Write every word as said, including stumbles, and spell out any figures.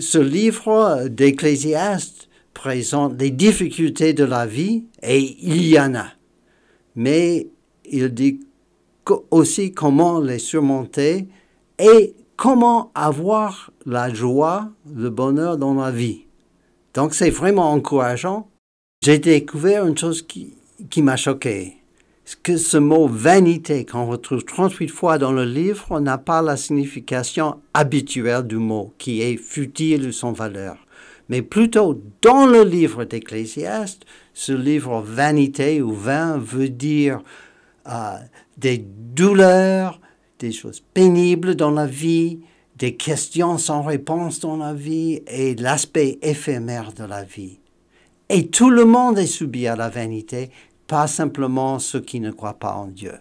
ce livre d'Ecclésiaste présente les difficultés de la vie, et il y en a. Mais il dit aussi comment les surmonter et comment avoir la joie, le bonheur dans la vie. Donc c'est vraiment encourageant. J'ai découvert une chose qui, qui m'a choqué. Que ce mot « vanité » qu'on retrouve trente-huit fois dans le livre n'a pas la signification habituelle du mot, qui est futile ou sans valeur. Mais plutôt dans le livre d'Ecclésiaste, ce livre « vanité » ou « vain » veut dire euh, des douleurs, des choses pénibles dans la vie, des questions sans réponse dans la vie et l'aspect éphémère de la vie. Et tout le monde est soumis à la vanité, pas simplement ceux qui ne croient pas en Dieu.